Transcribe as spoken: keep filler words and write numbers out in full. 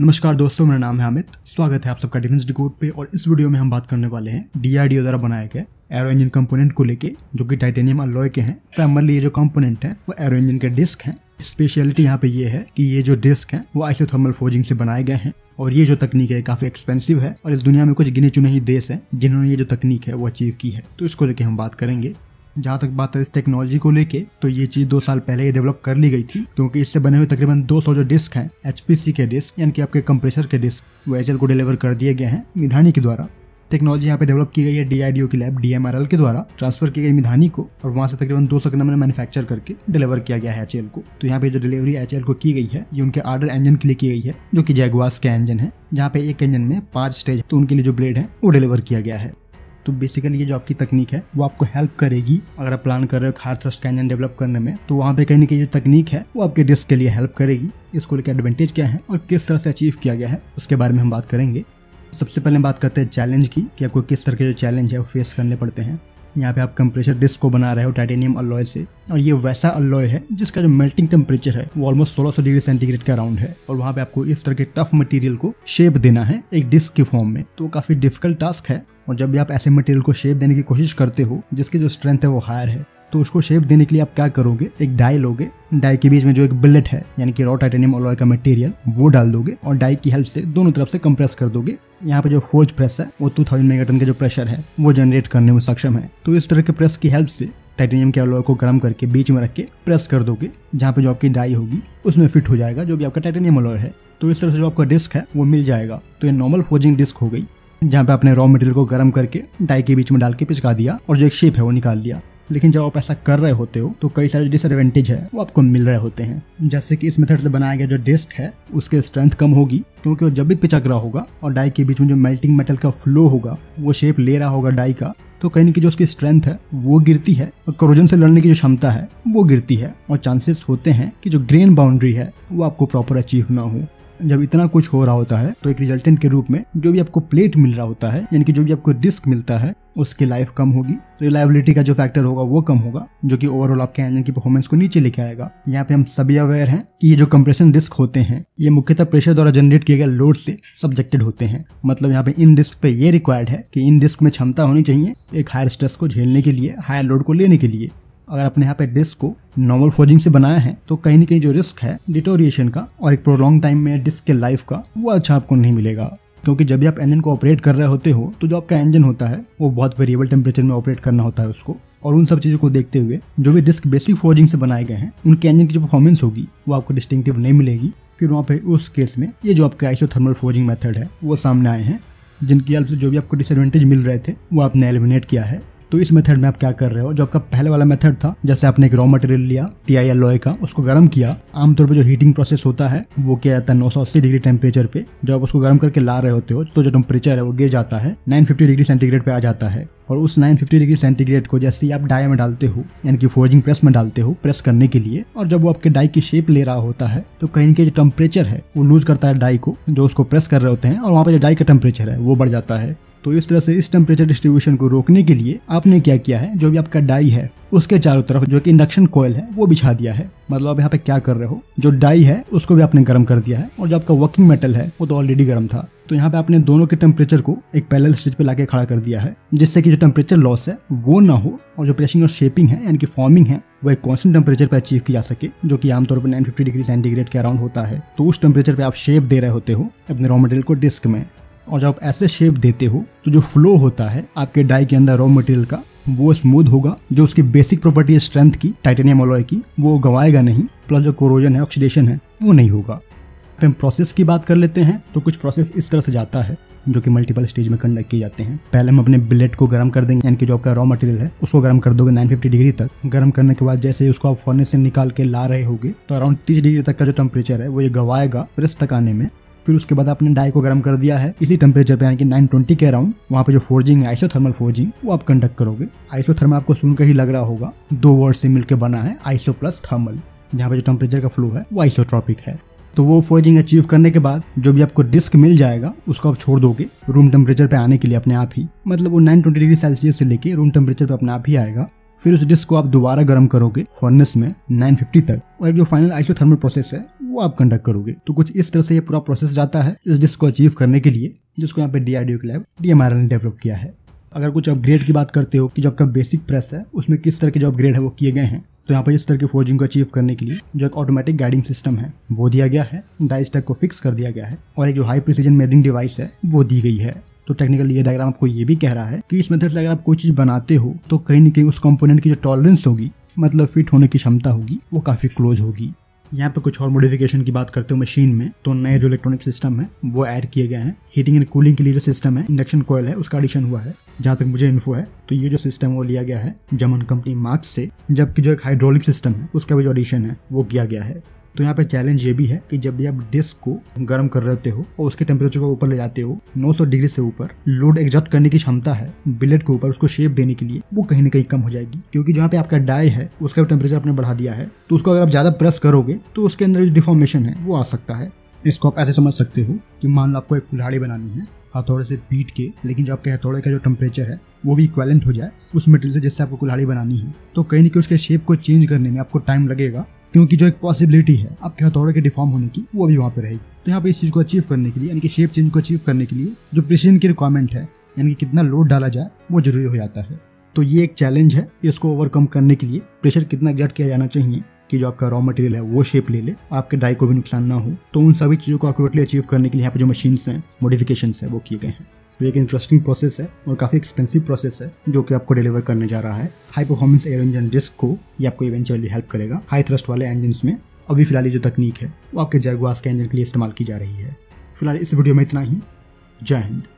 नमस्कार दोस्तों, मेरा नाम है अमित। स्वागत है आप सबका डिफेंस डिकोड पे। और इस वीडियो में हम बात करने वाले हैं डीआरडीओ द्वारा बनाए गए एरो इंजन कंपोनेंट को लेके, जो कि टाइटेनियम अलॉय के हैं। प्राइमरली ये जो कंपोनेंट है वो एरो इंजन के डिस्क हैं। स्पेशलिटी यहाँ पे ये है कि ये जो डिस्क हैं वो आइसोथर्मल फोर्जिंग से बनाए गए हैं। और ये जो तकनीक है काफी एक्सपेंसिव है और इस दुनिया में कुछ गिने चुने ही देश हैं जिन्होंने ये जो तकनीक है वो अचीव की है। तो इसको लेके हम बात करेंगे। जहाँ तक बात है इस टेक्नोलॉजी को लेके, तो ये चीज़ दो साल पहले ही डेवलप कर ली गई थी, क्योंकि इससे बने हुए तकरीबन दो सौ जो डिस्क हैं एचपीसी के डिस्क, यानी कि आपके कंप्रेसर के डिस्क, वो एचएल को डिलीवर कर दिए गए हैं मिधानी के द्वारा। टेक्नोलॉजी यहाँ पे डेवलप की गई है डीआरडीओ की लैब डीएमआरएल के द्वारा, ट्रांसफर की गई मिधानी को, और वहाँ से तकरीबन दो सौ के नंबर में मैन्युफैक्चर करके डिलीवर किया गया है एचएल को। तो यहाँ पे जो डिलीवरी एचएल को की गई है ये उनके आर्डर इंजन के लिए की गई है, जो कि जैगुआर्स के इंजन है, जहाँ पे एक इंजन में पांच स्टेज, तो उनके लिए जो ब्लेड है वो डिलीवर किया गया है। तो बेसिकली ये जो आपकी तकनीक है वो आपको हेल्प करेगी। अगर आप प्लान कर रहे हो हार थ्रस्ट का इंजन डेवलप करने में, तो वहाँ पे कहीं ना कहीं जो तकनीक है वो आपके डिस्क के लिए हेल्प करेगी। इसको लेकर एडवांटेज क्या है और किस तरह से अचीव किया गया है उसके बारे में हम बात करेंगे। सबसे पहले बात करते हैं चैलेंज की, कि आपको किस तरह के जो चैलेंज है वो फेस करने पड़ते हैं। यहाँ पे आप कंप्रेसर डिस्क को बना रहे हो टाइटेनियम अलॉय से, और ये वैसा अलॉय है जिसका जो मेल्टिंग टेम्परेचर है वो ऑलमोस्ट सोलह सौ डिग्री सेंटीग्रेड का अराउंड है, और वहाँ पे आपको इस तरह के टफ मटेरियल को शेप देना है एक डिस्क के फॉर्म में। तो काफी डिफिकल्ट टास्क है। और जब भी आप ऐसे मटेरियल को शेप देने की कोशिश करते हो जिसकी जो स्ट्रेंथ है वो हायर है, तो उसको शेप देने के लिए आप क्या करोगे, एक डाई लोगे, डाई के बीच में जो एक बिलेट है यानी कि रॉ टाइटेनियम अलॉय का मटेरियल वो डाल दोगे, और डाई की हेल्प से दोनों तरफ से कंप्रेस कर दोगे। यहाँ पे जो फोर्ज प्रेस है वो दो हज़ार मेगाटन का जो प्रेशर है वो जनरेट करने में सक्षम है। तो इस तरह के प्रेस की हेल्प से टाइटेनियम के अलॉय को गर्म करके बीच में रख के प्रेस कर दोगे, जहाँ पे जो आपकी डाई होगी उसमें फिट हो जाएगा जो भी आपका टाइटेनियम अलॉय है। तो इस तरह से जो आपका डिस्क है वो मिल जाएगा। तो ये नॉर्मल फोर्जिंग डिस्क हो गई, जहाँ पे आपने रॉ मटेरियल को गर्म करके डाई के बीच में डाल के पिचका दिया और जो एक शेप है वो निकाल लिया। लेकिन जब आप ऐसा कर रहे होते हो तो कई सारे डिसएडवांटेज है वो आपको मिल रहे होते हैं, जैसे कि इस मेथड से बनाया गया जो डिस्क है उसके स्ट्रेंथ कम होगी, क्योंकि वो जब भी पिचक रहा होगा और डाई के बीच में जो मेल्टिंग मेटल का फ्लो होगा वो शेप ले रहा होगा डाई का, तो कहीं ना कहीं जो उसकी स्ट्रेंथ है वो गिरती है और करोजन से लड़ने की जो क्षमता है वो गिरती है, और चांसेस होते हैं कि जो ग्रेन बाउंड्री है वो आपको प्रॉपर अचीव ना हो। जब इतना कुछ हो रहा होता है तो एक रिजल्टेंट के रूप में जो भी आपको प्लेट मिल रहा होता है, यानी कि जो भी आपको डिस्क मिलता है, उसकी लाइफ कम होगी, रिलायबिलिटी का जो फैक्टर होगा वो कम होगा, जो कि ओवरऑल आपके इंजन की परफॉर्मेंस को नीचे लेके आएगा। यहाँ पे हम सभी अवेयर हैं कि ये जो कंप्रेशन डिस्क होते हैं ये मुख्यतः प्रेशर द्वारा जनरेट किए गए लोड से सब्जेक्टेड होते हैं। मतलब यहाँ पे इन डिस्क पे ये रिक्वायर्ड है कि इन डिस्क में क्षमता होनी चाहिए एक हायर स्ट्रेस को झेलने के लिए, हायर लोड को लेने के लिए। अगर अपने यहाँ पे डिस्क को नॉर्मल फोर्जिंग से बनाया है तो कहीं ना कहीं जो रिस्क है डिटोरिएशन का और एक प्रोलॉन्ग टाइम में डिस्क के लाइफ का, वो अच्छा आपको नहीं मिलेगा। क्योंकि जब भी आप इंजन को ऑपरेट कर रहे होते हो तो जो आपका इंजन होता है वो बहुत वेरिएबल टेम्परेचर में ऑपरेट करना होता है उसको, और उन सब चीज़ों को देखते हुए जो भी डिस्क बेसिक फोर्जिंग से बनाए गए हैं उनके इंजन की जो परफॉर्मेंस होगी वो आपको डिस्टिंक्टिव नहीं मिलेगी। फिर वहाँ पे उस केस में ये जो आपके आइसोथर्मल फोर्जिंग मेथड है वो सामने आए हैं, जिनकी हेल्प से जो भी आपको डिसएडवांटेज मिल रहे थे वो आपने एलिमिनेट किया है। तो इस मेथड में आप क्या कर रहे हो, जो आपका पहले वाला मेथड था, जैसे आपने एक रॉ मटेरियल लिया टीआई अलॉय का, उसको गर्म किया, आमतौर पे जो हीटिंग प्रोसेस होता है वो किया जाता है नौ सौ अस्सी डिग्री टेम्परेचर पे। जब आप उसको गर्म करके ला रहे होते हो तो जो टेम्परेचर है वो गिर जाता है नौ सौ पचास डिग्री सेंटीग्रेड पे आ जाता है, और उस नौ सौ पचास डिग्री सेंटीग्रेड को जैसे ही आप डाई में डालते हो, यानी कि फोर्जिंग प्रेस में डालते हो प्रेस करने के लिए, और जब वो आपके डाई की शेप ले रहा होता है तो कहीं के जो टेम्परेचर है वो लूज करता है डाई को जो उसको प्रेस कर रहे होते हैं, और वहाँ पर जो डाई का टेम्परेचर है वो बढ़ जाता है। तो इस तरह से इस टेम्परेचर डिस्ट्रीब्यूशन को रोकने के लिए आपने क्या किया है, जो भी आपका डाई है उसके चारों तरफ जो कि इंडक्शन कॉइल है वो बिछा दिया है। मतलब आप यहाँ पे क्या कर रहे हो, जो डाई है उसको भी आपने गर्म कर दिया है, और जो आपका वर्किंग मेटल है वो तो ऑलरेडी गर्म था, तो यहाँ पे आपने दोनों के टेम्परेचर को एक पैरेलल स्टेज पे लाके खड़ा कर दिया है, जिससे कि जो टेम्परेचर लॉस है वो ना हो, और जो प्रेसिंग और शेपिंग है यानी कि फॉर्मिंग है वो एक कॉन्स्टेंट टेम्परेचर पे अचीव की जा सके, जो कि आमतौर पर नौ सौ पचास डिग्री सेंटीग्रेड के अराउंड होता है। तो उस टेम्परेचर पे आप शेप दे रहे होते हो अपने रॉ मटेरियल को डिस्क में, और जब आप ऐसे शेप देते हो तो जो फ्लो होता है आपके डाई के अंदर रॉ मटेरियल का वो स्मूथ होगा, जो उसकी बेसिक प्रॉपर्टी है स्ट्रेंथ की टाइटेनियम अलॉय की वो गंवाएगा नहीं, प्लस जो कोरोजन है ऑक्सीडेशन है वो नहीं होगा। अब हम प्रोसेस की बात कर लेते हैं। तो कुछ प्रोसेस इस तरह से जाता है जो कि मल्टीपल स्टेज में कंडक्ट किए जाते हैं। पहले हम अपने बिलेट को गर्म कर देंगे, यानी कि जो आपका रॉ मटेरियल है उसको गर्म कर दोगे नौ सौ पचास डिग्री तक। गर्म करने के बाद जैसे ही उसको आप फर्नेस से निकाल के ला रहे होगे तो अराउंड तीस डिग्री तक का जो टेम्परेचर है वो ये गंवाएगा प्रेस तक आने में। फिर उसके बाद आपने डाई को गर्म कर दिया है इसी टेम्परेचर पे, यानी कि नौ सौ बीस के अराउंड। वहाँ पे जो फोर्जिंग है आइसोथर्मल फोर्जिंग वो आप कंडक्ट करोगे। आइसोथर्मल आपको सुनकर ही लग रहा होगा, दो वर्ड से मिलकर बना है आइसो प्लस थर्मल, जहाँ पे जो टेम्परेचर का फ्लो है वो आइसोट्रॉपिक है। तो वो फोर्जिंग अचीव करने के बाद जो भी आपको डिस्क मिल जाएगा उसको आप छोड़ दोगे रूम टेम्परेचर पे आने के लिए अपने आप ही। मतलब वो नौ सौ बीस डिग्री सेल्सियस से लेके रूम टेम्परेचर पे अपने आप ही आएगा, फिर उस डिस्क को आप दोबारा गर्म करोगे फर्नेस में नौ सौ पचास तक, और जो फाइनल आइसोथर्मल प्रोसेस है वो आप कंडक्ट करोगे। तो कुछ इस तरह से ये पूरा प्रोसेस जाता है इस डिस्क को अचीव करने के लिए, जिसको यहाँ पे डीआरडीओ के लैब डीएमआरएल ने डेवलप किया है। अगर कुछ अपग्रेड की बात करते हो कि जो आपका बेसिक प्रेस है उसमें किस तरह के जो अपग्रेड है वो किए गए हैं, तो यहाँ पर इस तरह के फोर्जिंग को अचीव करने के लिए जो एक ऑटोमेटिक गाइडिंग सिस्टम है वो दिया गया है, डाइस टैग को फिक्स कर दिया गया है, और एक जो हाई प्रिसीजन मेजरिंग डिवाइस है वो दी गई है। तो टेक्निकली ये डायग्राम आपको ये भी कह रहा है कि इस मेथड से अगर आप कोई चीज़ बनाते हो तो कहीं ना कहीं उस कंपोनेंट की जो टॉलरेंस होगी, मतलब फिट होने की क्षमता होगी, वो काफ़ी क्लोज होगी। यहाँ पे कुछ और मॉडिफिकेशन की बात करते हो मशीन में, तो नए जो इलेक्ट्रॉनिक सिस्टम है वो ऐड किए गए हैं। हीटिंग एंड कूलिंग के लिए जो सिस्टम है इंडक्शन कॉयल है उसका एडिशन हुआ है, जहाँ तक मुझे इन्फो है। तो ये जो सिस्टम वो लिया गया है जर्मन कंपनी मार्क्स से, जबकि जो एक हाइड्रोलिक सिस्टम है उसका भी जो एडिशन है वो किया गया है। तो यहाँ पे चैलेंज ये भी है कि जब भी आप डिस्क को गर्म कर रहे हो और उसके टेम्परेचर को ऊपर ले जाते हो नौ सौ डिग्री से ऊपर, लोड एग्जॉस्ट करने की क्षमता है बिलेट के ऊपर, उसको शेप देने के लिए वो कहीं ना कहीं कम हो जाएगी, क्योंकि जहाँ पे आपका डाई है उसका टेम्परेचर आपने बढ़ा दिया है, तो उसको अगर आप ज्यादा प्रेस करोगे तो उसके अंदर जो डिफॉर्मेशन है वो आ सकता है। इसको आप ऐसे समझ सकते हो कि मान लो आपको एक कुल्हाड़ी बनानी है हथौड़े से पीट के, लेकिन जो आपके हथौड़े का जो टेम्परेचर है वो भी इक्वेलेंट हो जाए उस मटेरियल से जिससे आपको कुल्हाड़ी बनानी है, तो कहीं ना कहीं उसके शेप को चेंज करने में आपको टाइम लगेगा, क्योंकि जो एक पॉसिबिलिटी है आपके हथौड़े के डिफॉर्म होने की वो भी वहाँ पे रहेगी। तो यहाँ पे इस चीज़ को अचीव करने के लिए, यानी कि शेप चेंज को अचीव करने के लिए जो प्रिसीजन की रिक्वायरमेंट है, यानी कि कितना लोड डाला जाए, वो जरूरी हो जाता है। तो ये एक चैलेंज है, इसको ओवरकम करने के लिए प्रेशर कितना एग्जैक्ट किया जाना चाहिए कि जो आपका रॉ मटेरियल है वो शेप ले ले, आपके डाई को भी नुकसान ना हो, तो उन सभी चीज़ों को एक्यूरेटली अचीव करने के लिए यहाँ पे जो मशीन्स हैं मॉडिफिकेशंस है वो किए गए हैं। तो एक इंटरेस्टिंग प्रोसेस है और काफ़ी एक्सपेंसिव प्रोसेस है जो कि आपको डिलीवर करने जा रहा है high performance air engine disc को। ये आपको इवेंचुअली हेल्प करेगा हाई थ्रस्ट वाले इंजन्स में। अभी फिलहाल जो तकनीक है वो आपके जैगुआर के इंजन के लिए इस्तेमाल की जा रही है। फिलहाल इस वीडियो में इतना ही। जय हिंद।